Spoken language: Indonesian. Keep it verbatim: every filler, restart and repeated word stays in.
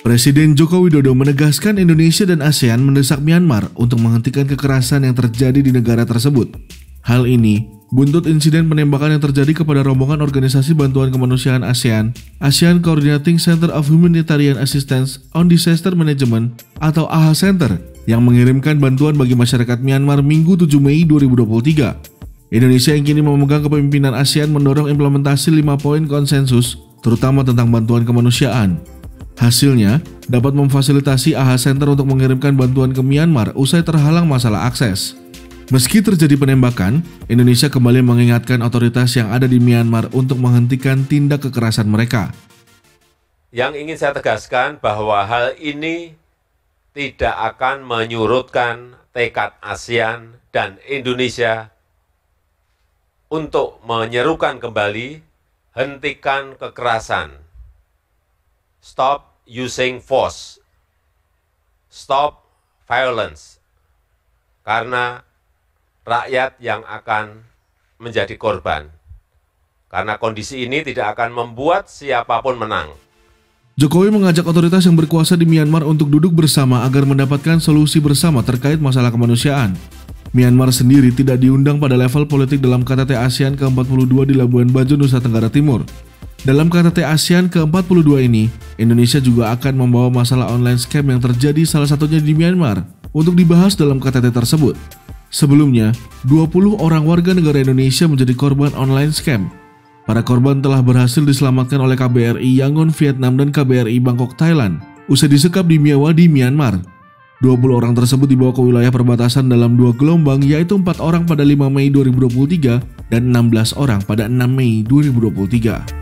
Presiden Joko Widodo menegaskan Indonesia dan ASEAN mendesak Myanmar untuk menghentikan kekerasan yang terjadi di negara tersebut. Hal ini buntut insiden penembakan yang terjadi kepada rombongan Organisasi Bantuan Kemanusiaan ASEAN, ASEAN Coordinating Center of Humanitarian Assistance on Disaster Management atau A H A Center yang mengirimkan bantuan bagi masyarakat Myanmar Minggu tujuh Mei dua ribu dua puluh tiga. Indonesia yang kini memegang kepemimpinan ASEAN mendorong implementasi lima poin konsensus, terutama tentang bantuan kemanusiaan. Hasilnya, dapat memfasilitasi A H A Center untuk mengirimkan bantuan ke Myanmar usai terhalang masalah akses. Meski terjadi penembakan, Indonesia kembali mengingatkan otoritas yang ada di Myanmar untuk menghentikan tindak kekerasan mereka. Yang ingin saya tegaskan bahwa hal ini tidak akan menyurutkan tekad ASEAN dan Indonesia untuk menyerukan kembali, hentikan kekerasan. Stop using force, stop violence, karena rakyat yang akan menjadi korban. Karena kondisi ini tidak akan membuat siapapun menang. Jokowi mengajak otoritas yang berkuasa di Myanmar untuk duduk bersama agar mendapatkan solusi bersama terkait masalah kemanusiaan. Myanmar sendiri tidak diundang pada level politik dalam K T T ASEAN ke empat puluh dua di Labuan Bajo, Nusa Tenggara Timur. Dalam K T T ASEAN ke empat puluh dua ini, Indonesia juga akan membawa masalah online scam yang terjadi salah satunya di Myanmar untuk dibahas dalam K T T tersebut. Sebelumnya, dua puluh orang warga negara Indonesia menjadi korban online scam. Para korban telah berhasil diselamatkan oleh K B R I Yangon, Vietnam dan K B R I Bangkok, Thailand usai disekap di Myawadi, Myanmar. dua puluh orang tersebut dibawa ke wilayah perbatasan dalam dua gelombang, yaitu empat orang pada lima Mei dua ribu dua puluh tiga dan enam belas orang pada enam Mei dua ribu dua puluh tiga.